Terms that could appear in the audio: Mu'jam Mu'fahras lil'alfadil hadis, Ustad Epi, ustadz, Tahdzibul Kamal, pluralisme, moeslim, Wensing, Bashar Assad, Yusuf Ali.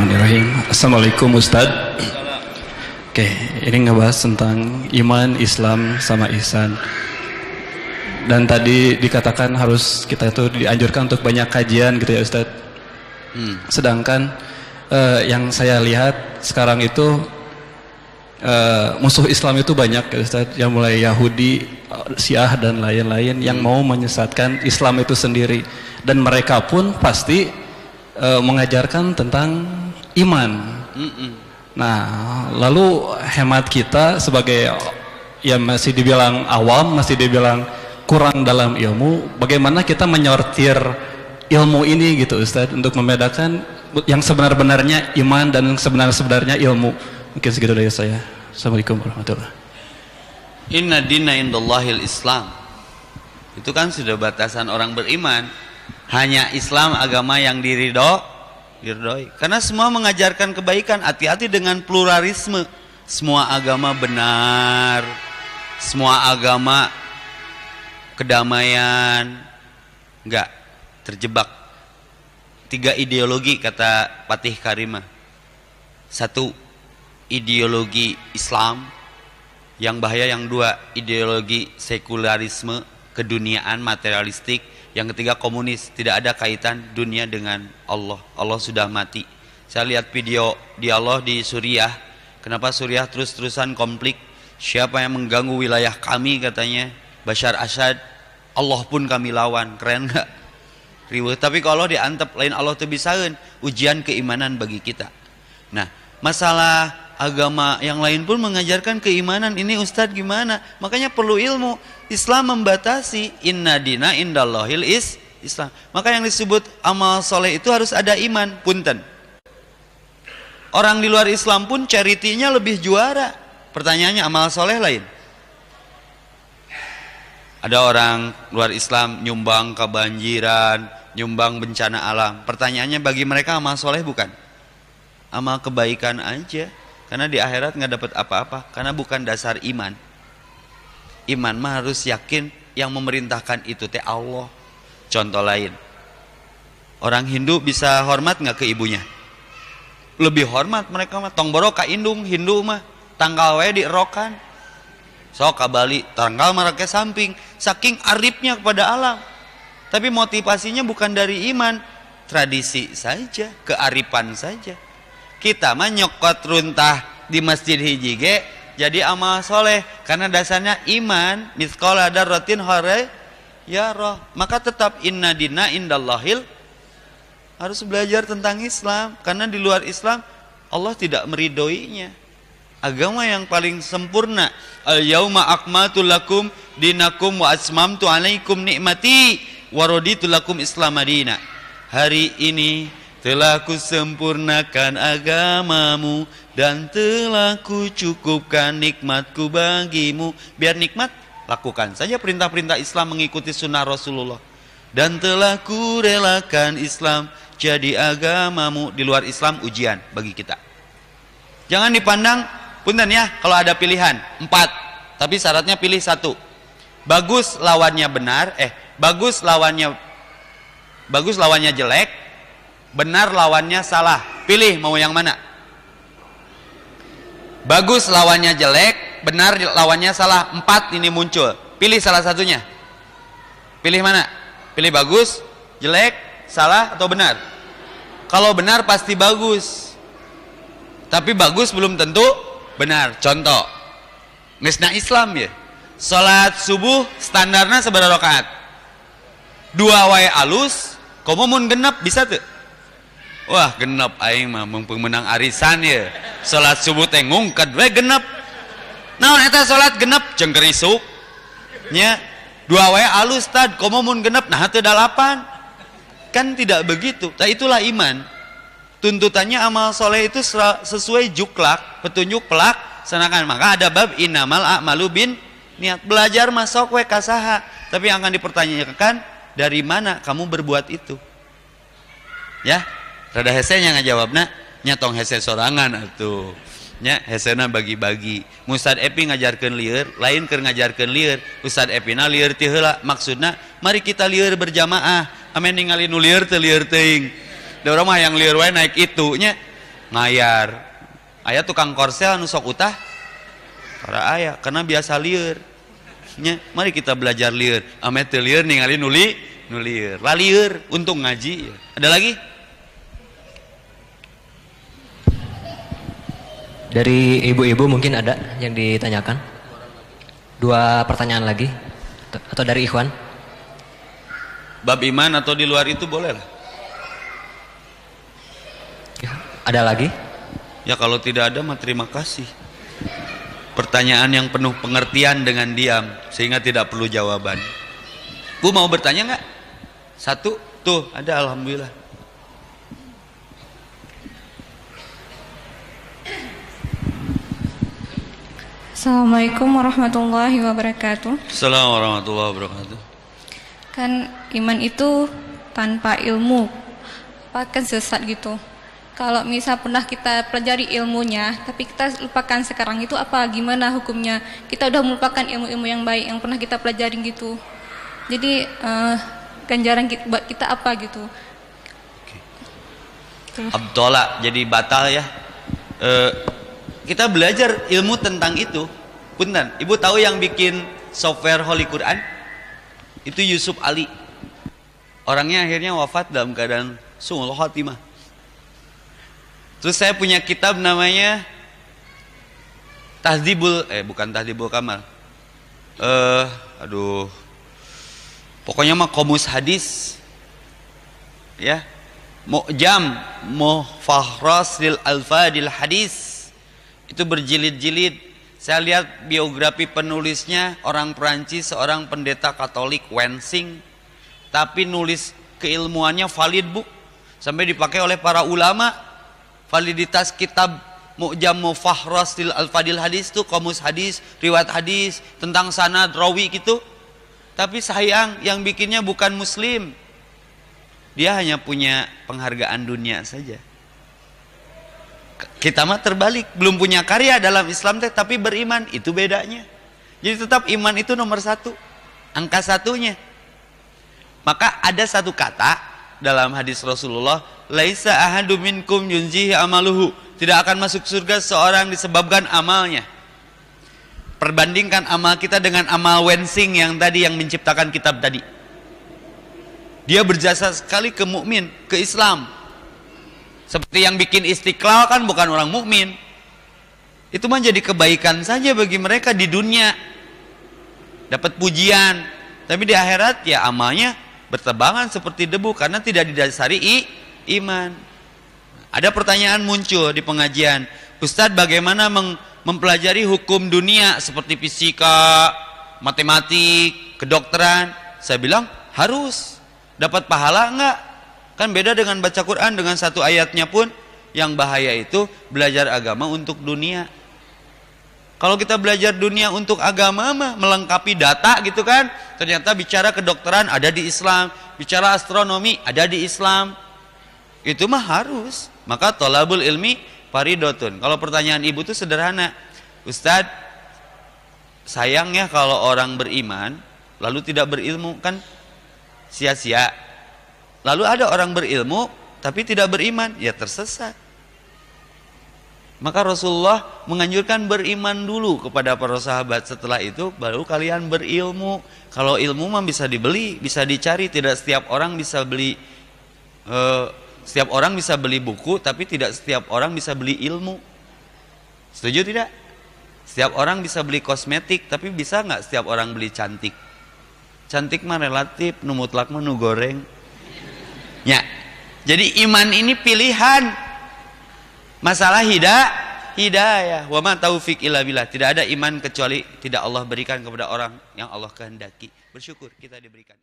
Bismillahirrahmanirrahim. Assalamualaikum Ustadz. Oke, ini ngebahas tentang iman, Islam, sama ihsan. Dan tadi dikatakan harus kita itu dianjurkan untuk banyak kajian gitu ya Ustadz. Sedangkan yang saya lihat sekarang itu musuh Islam itu banyak ya Ustadz. Yang mulai Yahudi, Syiah dan lain-lain yang mau menyesatkan Islam itu sendiri. Dan mereka pun pasti mengajarkan tentang iman. Nah, lalu hemat kita sebagai yang masih dibilang awam, masih dibilang kurang dalam ilmu, bagaimana kita menyortir ilmu ini gitu Ustadz, untuk membedakan yang sebenar-benarnya iman dan yang sebenar-benarnya ilmu. Mungkin segitu dari saya. Assalamualaikum warahmatullahi wabarakatuh. Inna dina indallahil Islam. Itu kan sudah batasan orang beriman. Hanya Islam agama yang diridhoi. Karena semua mengajarkan kebaikan. Hati-hati dengan pluralisme. Semua agama benar. Semua agama kedamaian. Enggak terjebak. 3 ideologi kata Patih Karimah. 1 ideologi Islam. Yang bahaya yang 2 ideologi sekularisme, keduniaan materialistik. Yang ketiga komunis, tidak ada kaitan dunia dengan Allah. Allah sudah mati. Saya lihat video dialog di Suriah. Kenapa Suriah terus-terusan konflik? Siapa yang mengganggu wilayah kami katanya? Bashar Assad. Allah pun kami lawan. Keren nggak? Riweuh. Tapi kalau diantep lain Allah tuh bisaeun ujian keimanan bagi kita. Nah, masalah agama yang lain pun mengajarkan keimanan ini Ustadz gimana? Makanya perlu ilmu. Islam membatasi. Inna dina indallahil Islam. Maka yang disebut amal soleh itu harus ada iman. Punten, orang di luar Islam pun charity-nya lebih juara. Pertanyaannya amal soleh lain. Ada orang luar Islam nyumbang kebanjiran, nyumbang bencana alam. Pertanyaannya bagi mereka amal soleh bukan? Amal kebaikan aja. Karena di akhirat nggak dapat apa-apa. Karena bukan dasar iman. Iman mah harus yakin yang memerintahkan itu teh Allah. Contoh lain, orang Hindu bisa hormat nggak ke ibunya? Lebih hormat mereka mah. Tong boro ka indung Hindu mah. Tanggal wae dierokan. Sok ka Bali, tanggal marake samping. Saking arifnya kepada alam. Tapi motivasinya bukan dari iman. Tradisi saja, kearifan saja. Kita mah nyokot runtah di masjid hiji ge jadi amal soleh karena dasarnya iman. Mithqala darratin khairan yarah. Maka tetap inna dina indallahil. Harus belajar tentang Islam karena di luar Islam Allah tidak meridoinya. Agama yang paling sempurna. Al yauma akmaltu lakum dinakum wa atmamtu alaikum nikmati wa raditu lakum Islam madina. Hari ini telah kusempurnakan agamamu dan telah kucukupkan nikmatku bagimu. Biar nikmat, lakukan saja perintah-perintah Islam mengikuti sunnah Rasulullah. Dan telah kurelakan Islam jadi agamamu. Di luar Islam ujian bagi kita. Jangan dipandang, punten ya kalau ada pilihan 4, tapi syaratnya pilih 1. Bagus lawannya jelek, benar lawannya salah. Pilih mau yang mana? Bagus lawannya jelek, benar lawannya salah. 4 ini muncul. Pilih salah satunya. Pilih mana? Pilih bagus, jelek, salah atau benar? Kalau benar pasti bagus. Tapi bagus belum tentu benar. Contoh, ngesna Islam ya. Salat subuh standarnya seberapa rakaat? 2 wae alus, komo mun genep bisa tuh? Wah genep aing mah pemenang arisan ya. Salat subuh tengung kedua genep. Nah eta salat genep jeung gerisuk nya 2 wae alus tad komo mun genep nah teu 8. Kan tidak begitu. Nah itulah iman. Tuntutannya amal soleh itu sesuai juklak, petunjuk pelak sanakan. Maka ada bab innamal a'malu bin niat. Belajar masuk we kasaha, tapi yang akan dipertanyakan dari mana kamu berbuat itu. Ya? Rada hesenya ngajawabna, nyatong hese sorangan atuh. Nya hesena bagi-bagi. Ustad Epi ngajarkeun lieur, lain keur ngajarkeun lieur. Ustad Epina lieur ti heula, maksudna mari kita lieur berjamaah. Ame ningali nu lieur teu lieur teuing. Da urang mah yang lieur wae naik itu nya. ngayar ayah tukang korsel anu sok utah para ayah karena biasa liur nya, mari kita belajar liur ame teu liur ningali nuliur laliur untung ngaji. Ada lagi dari ibu-ibu mungkin ada yang ditanyakan? Dua pertanyaan lagi atau dari Ikhwan bab iman atau di luar itu boleh lah. Ada lagi? Ya kalau tidak ada mah terima kasih. Pertanyaan yang penuh pengertian dengan diam sehingga tidak perlu jawaban. Bu mau bertanya nggak? Satu tuh ada, alhamdulillah. Assalamualaikum warahmatullahi wabarakatuh. Assalamualaikum warahmatullahi wabarakatuh. Kan iman itu tanpa ilmu, apakah sesat gitu? Kalau misal pernah kita pelajari ilmunya, tapi kita lupakan sekarang itu apa? Gimana hukumnya? Kita udah melupakan ilmu-ilmu yang baik yang pernah kita pelajari gitu. Jadi ganjaran buat kita apa gitu? Abdullah jadi batal ya. Kita belajar ilmu tentang itu. Punten, ibu tahu yang bikin software Holy Quran? Itu Yusuf Ali. Orangnya akhirnya wafat dalam keadaan sungul khatimah. Terus saya punya kitab namanya Tahdzibul, bukan Tahdzibul Kamal. Pokoknya mah komus hadis. Ya. Mu'jam Mu'fahras lil'alfadil hadis. Itu berjilid-jilid. Saya lihat biografi penulisnya orang Perancis, seorang pendeta Katolik Wensing, tapi nulis keilmuannya valid bu, sampai dipakai oleh para ulama. Validitas kitab Mu'jam Mu'fahras lil'alfadil hadis itu komus hadis, riwayat hadis, tentang sanad, rawi gitu. Tapi sayang yang bikinnya bukan muslim. Dia hanya punya penghargaan dunia saja. Kita mah terbalik, belum punya karya dalam Islam teh tapi beriman, itu bedanya. Jadi tetap iman itu nomor satu, angka satunya. Maka ada satu kata dalam hadis Rasulullah, laisa ahadu minkum yunjihi amaluhu, tidak akan masuk surga seorang disebabkan amalnya. Perbandingkan amal kita dengan amal Wensing yang tadi, yang menciptakan kitab tadi. Dia berjasa sekali ke mukmin, ke Islam. Seperti yang bikin Istiqlal kan bukan orang mukmin. Itu menjadi kebaikan saja bagi mereka di dunia. Dapat pujian, tapi di akhirat ya amalnya bertebangan seperti debu karena tidak didasari iman. Ada pertanyaan muncul di pengajian, Ustadz bagaimana mempelajari hukum dunia seperti fisika, matematik, kedokteran? Saya bilang harus. Dapat pahala enggak? Kan beda dengan baca Quran, dengan satu ayatnya pun. Yang bahaya itu belajar agama untuk dunia. Kalau kita belajar dunia untuk agama mah melengkapi data gitu kan. Ternyata bicara kedokteran ada di Islam, bicara astronomi ada di Islam. Itu mah harus. Maka tolabul ilmi paridotun. Kalau pertanyaan ibu itu sederhana, Ustadz sayang ya kalau orang beriman lalu tidak berilmu, kan sia-sia. Lalu ada orang berilmu tapi tidak beriman, ya tersesat. Maka Rasulullah menganjurkan beriman dulu kepada para sahabat, setelah itu baru kalian berilmu. Kalau ilmu mah bisa dibeli, bisa dicari, tidak setiap orang bisa beli. Setiap orang bisa beli buku, tapi tidak setiap orang bisa beli ilmu. Setuju tidak? Setiap orang bisa beli kosmetik, tapi bisa nggak setiap orang beli cantik? Cantik mah relatif, nu mutlak mah nu goreng. Ya, jadi iman ini pilihan. Masalah hidayah. Wa ma taufiq illa billah. Tidak ada iman kecuali tidak Allah berikan kepada orang yang Allah kehendaki. Bersyukur kita diberikan.